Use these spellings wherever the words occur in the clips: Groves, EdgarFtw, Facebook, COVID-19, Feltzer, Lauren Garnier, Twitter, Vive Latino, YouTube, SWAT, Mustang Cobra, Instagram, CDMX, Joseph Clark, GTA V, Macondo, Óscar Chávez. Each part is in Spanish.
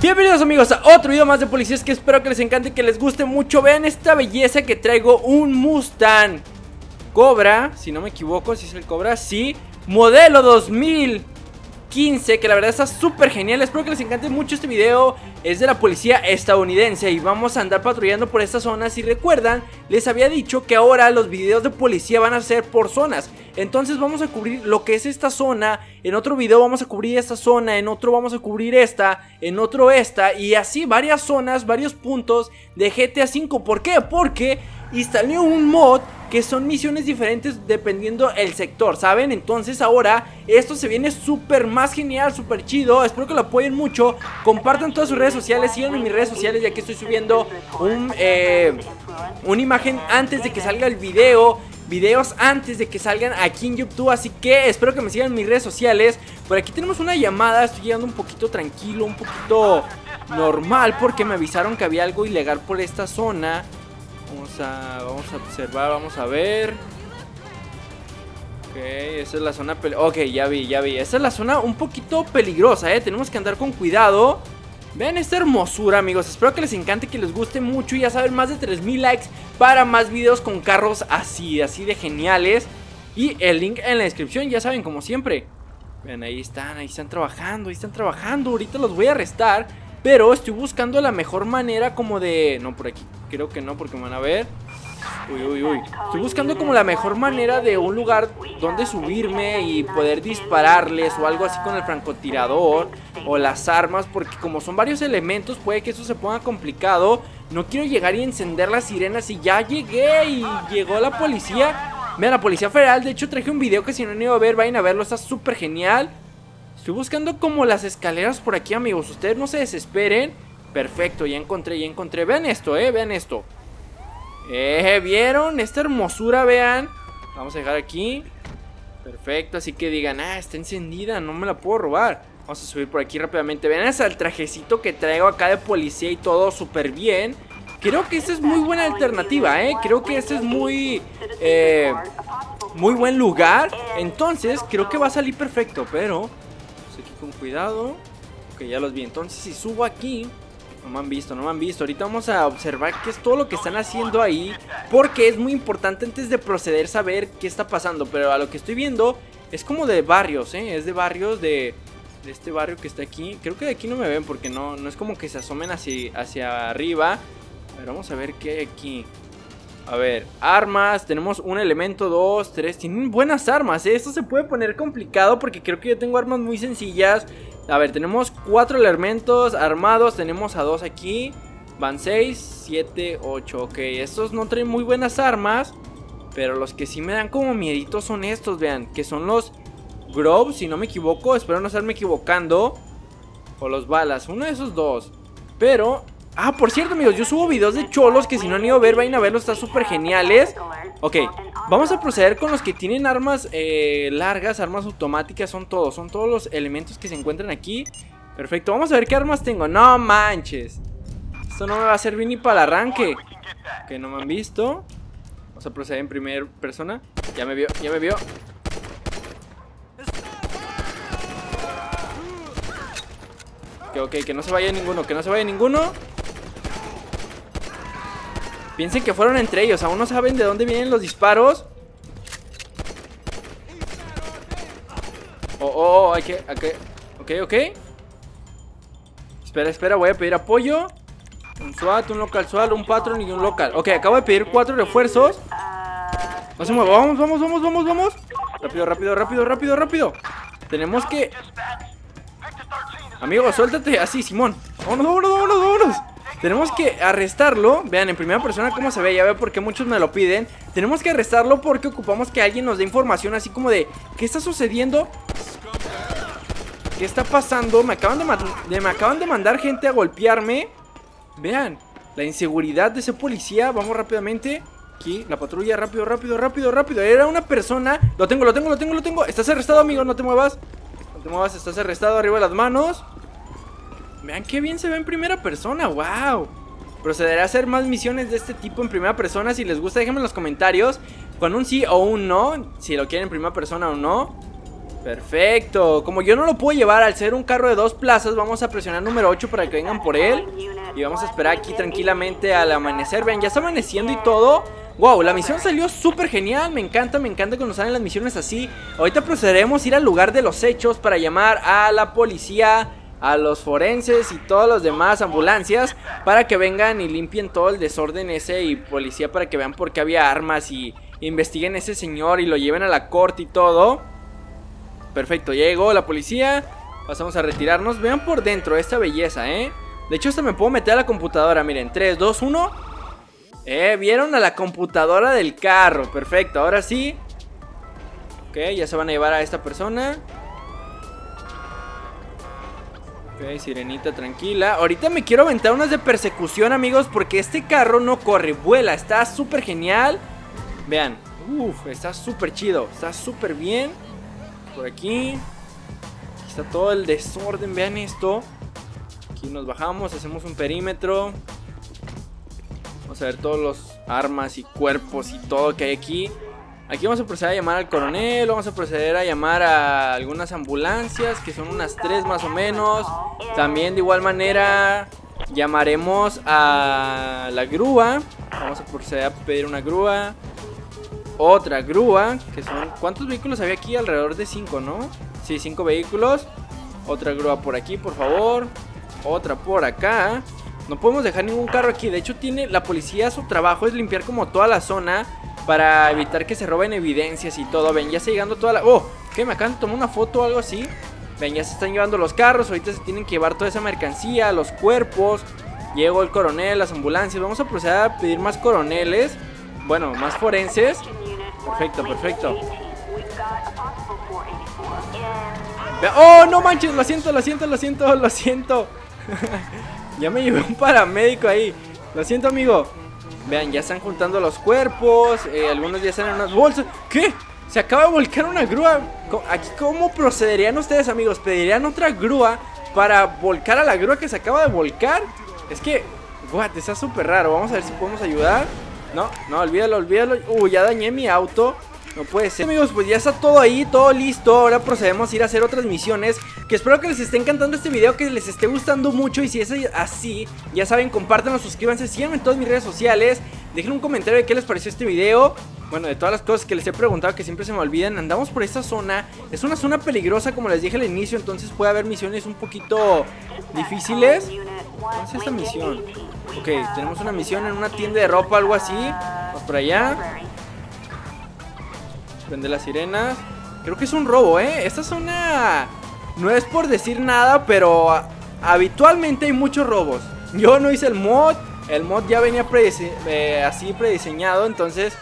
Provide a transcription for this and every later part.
Bienvenidos amigos a otro video más de policías, que espero que les encante y que les guste mucho. Vean esta belleza que traigo, un Mustang Cobra, si no me equivoco, si es el Cobra, sí, modelo 2015, que la verdad está súper genial. Espero que les encante mucho este video. Es de la policía estadounidense y vamos a andar patrullando por estas zonas. Si recuerdan, les había dicho que ahora los videos de policía van a ser por zonas. Entonces vamos a cubrir lo que es esta zona, en otro video vamos a cubrir esta zona, en otro vamos a cubrir esta, en otro esta, y así varias zonas, varios puntos de GTA V. ¿Por qué? Porque instalé un mod que son misiones diferentes dependiendo el sector, ¿saben? Entonces ahora esto se viene súper más genial, súper chido. Espero que lo apoyen mucho. Compartan todas sus redes sociales, síganme en mis redes sociales, ya que estoy subiendo una imagen antes de que salga el video, videos antes de que salgan aquí en YouTube, así que espero que me sigan en mis redes sociales. Por aquí tenemos una llamada, estoy llegando un poquito tranquilo, un poquito normal, porque me avisaron que había algo ilegal por esta zona. Vamos a observar, vamos a ver. Ok, esa es la zona ok, ya vi. Esa es la zona un poquito peligrosa, tenemos que andar con cuidado. Vean esta hermosura, amigos. Espero que les encante, que les guste mucho. Y ya saben, más de 3000 likes para más videos con carros así de geniales. Y el link en la descripción, ya saben, como siempre. Vean, ahí están trabajando. Ahorita los voy a arrestar, pero estoy buscando la mejor manera como de... No, por aquí creo que no, porque me van a ver. Uy. Estoy buscando como la mejor manera de un lugar donde subirme y poder dispararles o algo así con el francotirador o las armas, porque como son varios elementos puede que eso se ponga complicado. No quiero llegar y encender las sirenas y ya llegué y llegó la policía. Mira, la policía federal, de hecho traje un video que si no han ido a ver, vayan a verlo, está súper genial. Estoy buscando como las escaleras por aquí, amigos. Ustedes no se desesperen. Perfecto, ya encontré. Vean esto, vean esto. ¿Vieron? Esta hermosura, vean. Vamos a dejar aquí. Perfecto, así que digan, está encendida, no me la puedo robar. Vamos a subir por aquí rápidamente. Vean hasta el trajecito que traigo acá de policía y todo súper bien. Creo que esta es muy buena alternativa, Creo que este es muy buen lugar. Entonces, creo que va a salir perfecto, pero... aquí con cuidado. Ok, ya los vi. Entonces si subo aquí, no me han visto. Ahorita vamos a observar qué es todo lo que están haciendo ahí, porque es muy importante antes de proceder saber qué está pasando. Pero a lo que estoy viendo es como de barrios, es de barrios de este barrio que está aquí. Creo que de aquí no me ven porque no es como que se asomen hacia arriba. A ver, vamos a ver qué hay aquí. A ver, armas, tenemos un elemento, 2, 3, tienen buenas armas, Esto se puede poner complicado porque creo que yo tengo armas muy sencillas. A ver, tenemos 4 elementos armados, tenemos a 2 aquí, van 6, 7, 8, ok, estos no traen muy buenas armas, pero los que sí me dan como mieditos son estos, vean, que son los Groves, si no me equivoco, espero no estarme equivocando, o los balas, uno de esos dos, pero... Ah, por cierto, amigos, yo subo videos de cholos que si no han ido a ver, vayan a verlos, están súper geniales. Ok, vamos a proceder con los que tienen armas largas, armas automáticas, son todos los elementos que se encuentran aquí. Perfecto, vamos a ver qué armas tengo. No manches, esto no me va a servir ni para el arranque. Ok, no me han visto. Vamos a proceder en primera persona. Ya me vio. Ok, que no se vaya ninguno. Piensen que fueron entre ellos, aún no saben de dónde vienen los disparos. Oh, hay que... Ok. Espera, voy a pedir apoyo. Un SWAT, un local SWAT, un patrón y un local. Ok, acabo de pedir 4 refuerzos. No se mueva, vamos. Rápido. Tenemos que... Amigo, suéltate, así, Simón. Vámonos. Tenemos que arrestarlo. Vean, en primera persona cómo se ve. Ya veo por qué muchos me lo piden. Tenemos que arrestarlo porque ocupamos que alguien nos dé información así como de... ¿Qué está sucediendo? ¿Qué está pasando? Me acaban de mandar gente a golpearme. Vean, la inseguridad de ese policía. Vamos rápidamente. Aquí, la patrulla, rápido. Era una persona. Lo tengo. Estás arrestado, amigo, no te muevas, estás arrestado, arriba de las manos. Vean qué bien se ve en primera persona, wow. Procederé a hacer más misiones de este tipo en primera persona. Si les gusta, déjenme en los comentarios con un sí o un no, si lo quieren en primera persona o no. Perfecto, como yo no lo puedo llevar al ser un carro de 2 plazas, vamos a presionar número 8 para que vengan por él. Y vamos a esperar aquí tranquilamente al amanecer. Vean, ya está amaneciendo y todo. Wow, la misión salió súper genial. Me encanta que nos salen las misiones así. Ahorita procederemos a ir al lugar de los hechos para llamar a la policía, a los forenses y todas las demás ambulancias para que vengan y limpien todo el desorden ese, y policía para que vean por qué había armas y investiguen a ese señor y lo lleven a la corte y todo. Perfecto, ya llegó la policía. Pasamos a retirarnos. Vean por dentro esta belleza, ¿eh? De hecho, hasta me puedo meter a la computadora. Miren, 3, 2, 1. Vieron a la computadora del carro. Perfecto, ahora sí. Ok, ya se van a llevar a esta persona. Ok, sirenita tranquila. Ahorita me quiero aventar unas de persecución, amigos, porque este carro no corre, vuela. Está súper genial. Vean, uff, está súper chido. Está súper bien. Por aquí. Aquí está todo el desorden, vean esto. Aquí nos bajamos, hacemos un perímetro. Vamos a ver todos los armas y cuerpos y todo que hay aquí. Aquí vamos a proceder a llamar al coronel. Vamos a proceder a llamar a algunas ambulancias, que son unas 3 más o menos. También de igual manera llamaremos a la grúa. Vamos a proceder a pedir una grúa. Otra grúa, que son... ¿Cuántos vehículos había aquí? Alrededor de 5, ¿no? Sí, 5 vehículos. Otra grúa por aquí, por favor. Otra por acá. No podemos dejar ningún carro aquí. De hecho, tiene la policía, su trabajo es limpiar como toda la zona para evitar que se roben evidencias y todo. Ven, ya está llegando toda la... ¡Oh! ¿Qué? Me acaban de tomar una foto o algo así. Ven, ya se están llevando los carros. Ahorita se tienen que llevar toda esa mercancía, los cuerpos. Llegó el coronel, las ambulancias. Vamos a proceder a pedir más coroneles. Bueno, más forenses. Perfecto, perfecto. ¡Oh, no manches! Lo siento, lo siento, lo siento, lo siento. Ya me llevé un paramédico ahí. Lo siento, amigo. Vean, ya están juntando los cuerpos. Algunos ya están en unas bolsas. ¿Qué? Se acaba de volcar una grúa. Aquí, ¿cómo procederían ustedes, amigos? ¿Pedirían otra grúa para volcar a la grúa que se acaba de volcar? Es que, what, está súper raro. Vamos a ver si podemos ayudar. No, no, olvídalo, olvídalo. Ya dañé mi auto. No puede ser. Amigos, pues ya está todo ahí, todo listo. Ahora procedemos a ir a hacer otras misiones. Que espero que les esté encantando este video, que les esté gustando mucho. Y si es así, ya saben, compártanlo, suscríbanse, síganme en todas mis redes sociales. Dejen un comentario de qué les pareció este video. Bueno, de todas las cosas que les he preguntado que siempre se me olvidan. Andamos por esta zona. Es una zona peligrosa, como les dije al inicio. Entonces puede haber misiones un poquito difíciles. ¿Cuál es esta misión? Ok, tenemos una misión en una tienda de ropa, algo así. Vamos por allá. Prende las sirenas. Creo que es un robo, ¿eh? Esta zona no es por decir nada, pero habitualmente hay muchos robos. Yo no hice el mod. El mod ya venía así prediseñado, entonces...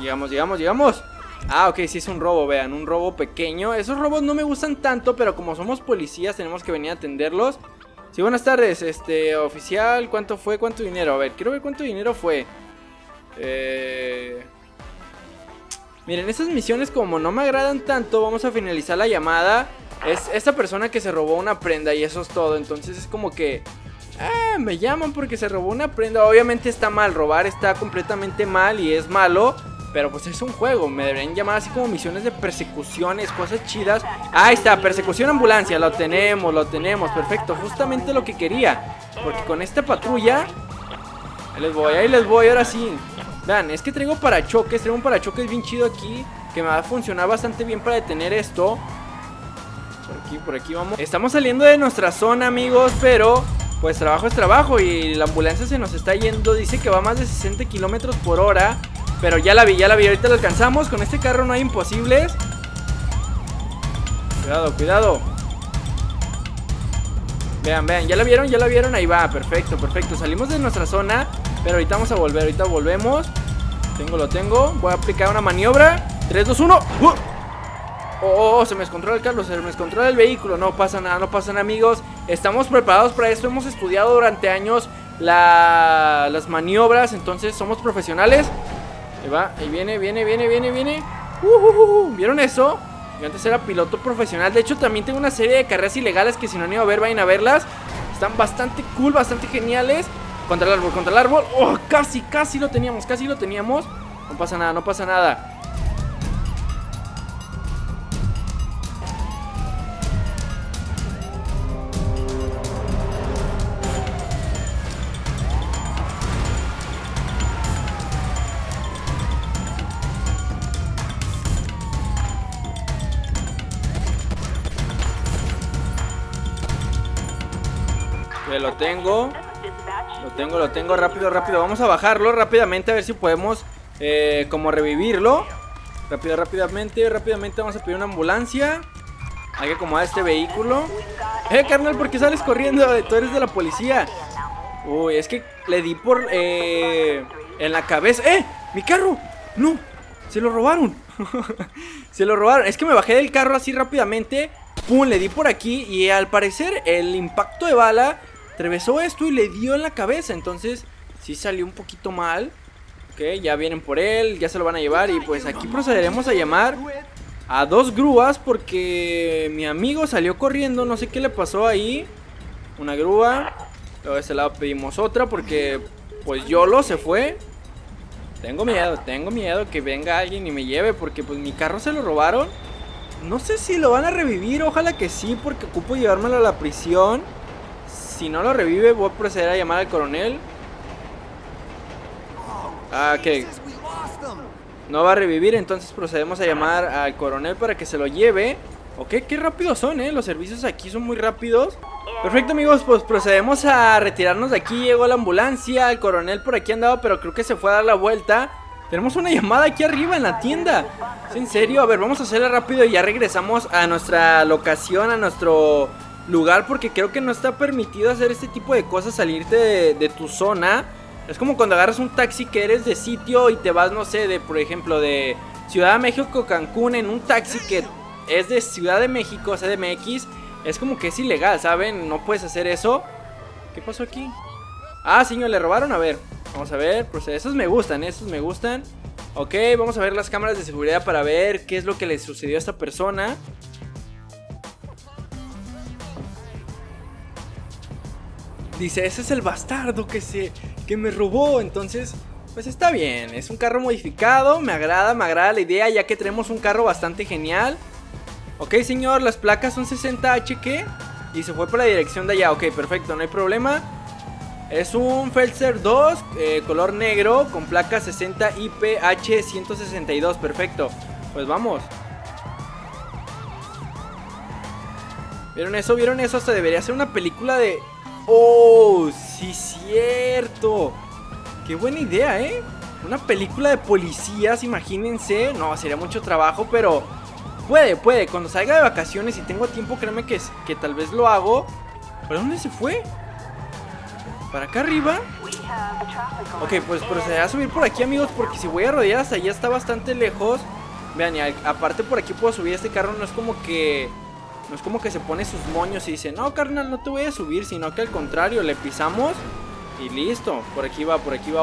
Llegamos, llegamos, llegamos. Ah, ok, sí es un robo, vean, un robo pequeño. Esos robos no me gustan tanto, pero como somos policías tenemos que venir a atenderlos. Sí, buenas tardes, oficial, ¿cuánto fue? ¿Cuánto dinero? A ver, quiero ver cuánto dinero fue. Miren, esas misiones como no me agradan tanto, vamos a finalizar la llamada. Es esta persona que se robó una prenda y eso es todo, entonces es como que... Ah, me llaman porque se robó una prenda. Obviamente está mal, robar está completamente mal y es malo, pero pues es un juego. Me deberían llamar así como misiones de persecuciones, cosas chidas. Ahí está, persecución ambulancia, lo tenemos, perfecto. Justamente lo que quería, porque con esta patrulla... ahí les voy, ahora sí. Vean, es que traigo parachoques, traigo un parachoques bien chido aquí, que me va a funcionar bastante bien para detener esto. Por aquí vamos. Estamos saliendo de nuestra zona, amigos, pero pues trabajo es trabajo y la ambulancia se nos está yendo. Dice que va a más de 60 kilómetros por hora, pero ya la vi, ya la vi. Ahorita la alcanzamos, con este carro no hay imposibles. Cuidado, cuidado. Vean, vean, ya la vieron, ahí va, perfecto, perfecto. Salimos de nuestra zona, pero ahorita vamos a volver, ahorita volvemos. Lo tengo, voy a aplicar una maniobra. 3, 2, 1, Oh, se me descontrola el carro, se me descontrola el vehículo. No pasa nada, no pasa nada, amigos. Estamos preparados para esto, hemos estudiado durante años las maniobras, entonces somos profesionales. Ahí va, ahí viene, viene, viene, viene, viene. ¿Vieron eso? Yo antes era piloto profesional. De hecho, también tengo una serie de carreras ilegales que si no han ido a ver, vayan a verlas. Están bastante cool, bastante geniales. Contra el árbol, contra el árbol. Oh, casi, casi lo teníamos, casi lo teníamos. No pasa nada, no pasa nada. Ya lo tengo, rápido. Vamos a bajarlo rápidamente a ver si podemos como revivirlo. Rápidamente vamos a pedir una ambulancia. Hay que acomodar este vehículo. Carnal, ¿por qué sales corriendo? Tú eres de la policía. Uy, es que le di por en la cabeza. ¡Mi carro! ¡No! Se lo robaron. Se lo robaron. Es que me bajé del carro así rápidamente. ¡Pum! Le di por aquí. Y al parecer el impacto de bala atravesó esto y le dio en la cabeza. Entonces sí salió un poquito mal. Ok, ya vienen por él. Ya se lo van a llevar. Y pues aquí procederemos a llamar a dos grúas porque mi amigo salió corriendo. No sé qué le pasó ahí. Una grúa. Luego de ese lado pedimos otra porque pues YOLO se fue. Tengo miedo que venga alguien y me lleve porque pues mi carro se lo robaron. No sé si lo van a revivir, ojalá que sí, porque ocupo llevármelo a la prisión. Si no lo revive voy a proceder a llamar al coronel. Ok, no va a revivir, entonces procedemos a llamar al coronel para que se lo lleve. Ok, qué rápidos son, los servicios aquí son muy rápidos. Perfecto, amigos, pues procedemos a retirarnos de aquí. Llegó la ambulancia, el coronel por aquí andaba, pero creo que se fue a dar la vuelta. Tenemos una llamada aquí arriba en la tienda. ¿Es en serio? A ver, vamos a hacerla rápido y ya regresamos a nuestra locación, a nuestro lugar, porque creo que no está permitido hacer este tipo de cosas, salirte de tu zona. Es como cuando agarras un taxi que eres de sitio y te vas, no sé, de, por ejemplo, de Ciudad de México, Cancún, en un taxi que es de Ciudad de México, CDMX. Es como que es ilegal, ¿saben? No puedes hacer eso. ¿Qué pasó aquí? Ah, señor, le robaron. A ver, vamos a ver. Pues esos me gustan, esos me gustan. Ok, vamos a ver las cámaras de seguridad para ver qué es lo que le sucedió a esta persona. Dice, ese es el bastardo que me robó. Entonces, pues está bien. Es un carro modificado, me agrada la idea, ya que tenemos un carro bastante genial. Ok, señor, las placas son 60H, ¿qué? Y se fue por la dirección de allá. Ok, perfecto, no hay problema. Es un Feltzer 2, color negro, con placa 60IPH162, perfecto. Pues vamos. ¿Vieron eso? ¿Vieron eso? Hasta debería ser una película de... ¡Oh! ¡Sí, cierto! ¡Qué buena idea, eh! Una película de policías, imagínense. No, sería mucho trabajo, pero... Puede, cuando salga de vacaciones y tengo tiempo, créeme que tal vez lo hago. ¿Para dónde se fue? ¿Para acá arriba? Ok, pues procederé a subir por aquí, amigos, porque si voy a rodear hasta allá está bastante lejos. Vean, y aparte por aquí puedo subir este carro, no es como que se pone sus moños y dice, no, carnal, no te voy a subir, sino que al contrario, le pisamos y listo. Por aquí va,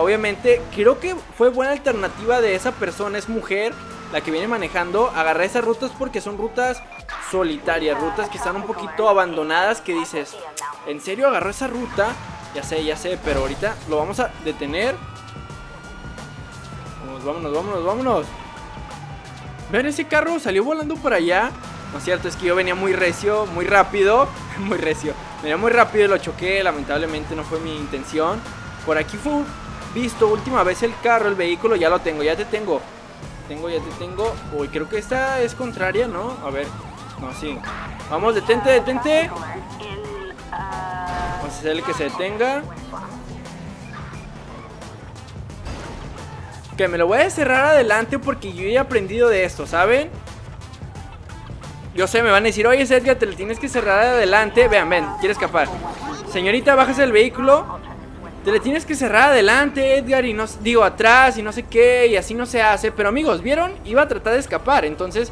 obviamente, creo que fue buena alternativa de esa persona, es mujer la que viene manejando. Agarré esas rutas porque son rutas solitarias, rutas que están un poquito abandonadas, que dices, ¿en serio agarró esa ruta? Ya sé, pero ahorita lo vamos a detener. Vámonos. Vean, ese carro salió volando para allá. No es cierto, es que yo venía muy rápido y lo choqué. Lamentablemente no fue mi intención. Por aquí fue visto última vez el carro, el vehículo. Ya lo tengo, ya te tengo. Uy, creo que esta es contraria, ¿no? A ver, no, sí. Vamos, detente. Vamos a hacerle que se detenga. Que me lo voy a cerrar adelante porque yo ya he aprendido de esto, ¿saben? Yo sé, me van a decir, oye, Edgar, te lo tienes que cerrar adelante. Vean, quiere escapar. Señorita, bájese del vehículo. Te le tienes que cerrar adelante, Edgar, y no, digo, atrás, y no sé qué, y así no se hace. Pero amigos, ¿vieron? Iba a tratar de escapar. Entonces,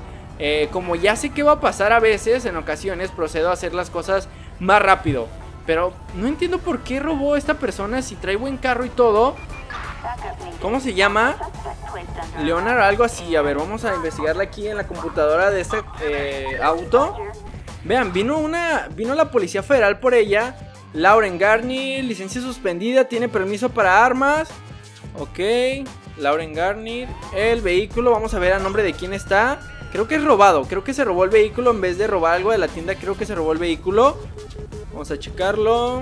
como ya sé qué va a pasar a veces, en ocasiones, procedo a hacer las cosas más rápido. Pero no entiendo por qué robó esta persona si trae buen carro y todo. ¿Cómo se llama? Leonard, algo así. A ver, vamos a investigarla aquí en la computadora de este auto. Vean, vino la policía federal por ella. Lauren Garnier, licencia suspendida, tiene permiso para armas. Ok, Lauren Garnier. El vehículo, vamos a ver a nombre de quién está. Creo que es robado, creo que se robó el vehículo. En vez de robar algo de la tienda, creo que se robó el vehículo. Vamos a checarlo.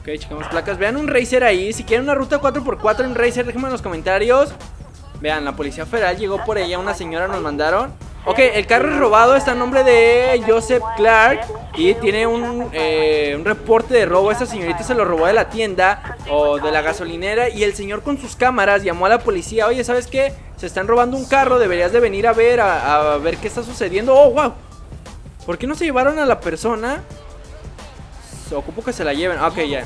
Ok, checamos placas. Vean un Racer ahí, si quieren una ruta 4x4 en Racer, déjenme en los comentarios. Vean, la policía federal llegó por ella, una señora nos mandaron. Ok, el carro es robado, está en nombre de Joseph Clark y tiene un reporte de robo. Esta señorita se lo robó de la tienda o de la gasolinera y el señor con sus cámaras llamó a la policía. Oye, ¿sabes qué? Se están robando un carro, deberías de venir a ver qué está sucediendo. ¡Oh, wow! ¿Por qué no se llevaron a la persona? Se ocupo que se la lleven. Ok, ya.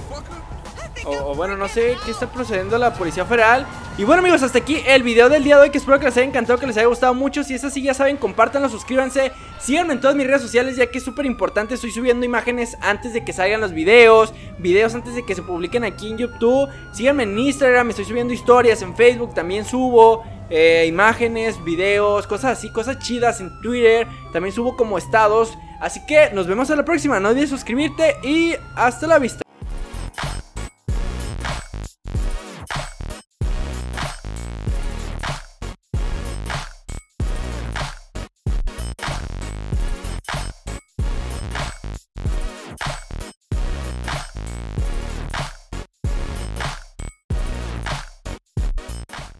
O bueno, no sé qué está procediendo la policía federal. Y bueno, amigos, hasta aquí el video del día de hoy, que espero que les haya encantado, que les haya gustado mucho. Si es así, ya saben, compártanlo, suscríbanse, síganme en todas mis redes sociales, ya que es súper importante. Estoy subiendo imágenes antes de que salgan los videos, videos antes de que se publiquen aquí en YouTube. Síganme en Instagram, estoy subiendo historias, en Facebook también subo imágenes, videos, cosas así, cosas chidas. En Twitter también subo como estados. Así que nos vemos a la próxima, no olvides suscribirte y hasta la vista.